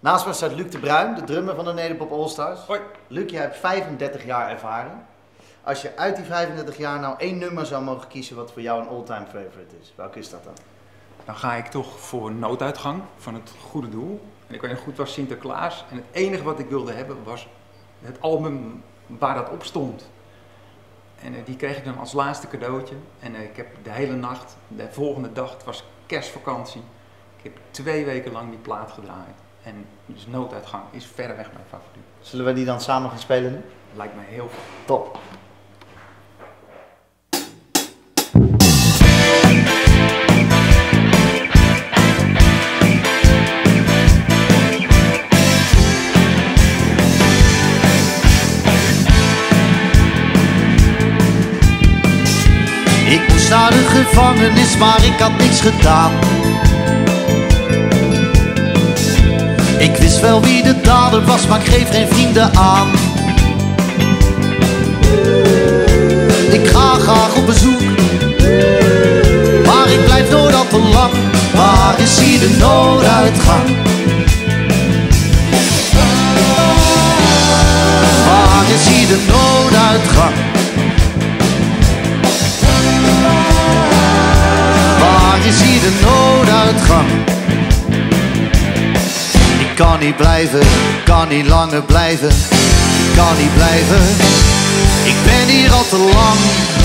Naast me staat Luc de Bruin, de drummer van de Nederpop All Stars. Hoi. Luc, jij hebt 35 jaar ervaring. Als je uit die 35 jaar nou één nummer zou mogen kiezen wat voor jou een all-time favorite is, welke is dat dan? Dan ga ik toch voor Nooduitgang van Het Goede Doel. En ik weet nog goed, was Sinterklaas en het enige wat ik wilde hebben was het album waar dat op stond. En die kreeg ik dan als laatste cadeautje. En ik heb de hele nacht, de volgende dag, het was kerstvakantie, ik heb 2 weken lang die plaat gedraaid. En dus Nooduitgang is verreweg mijn favoriet. Zullen we die dan samen gaan spelen nu? Lijkt me heel top. Ik moest naar de gevangenis, maar ik had niks gedaan. Ik wist wel wie de dader was, maar ik geef geen vrienden aan. Ik ga graag op bezoek, maar ik blijf door dat te lang. Waar is hier de nooduitgang? Waar is hier de nooduitgang? Waar is hier de nooduitgang? Ik kan niet blijven, kan niet langer blijven, ik kan niet blijven. Ik ben hier al te lang.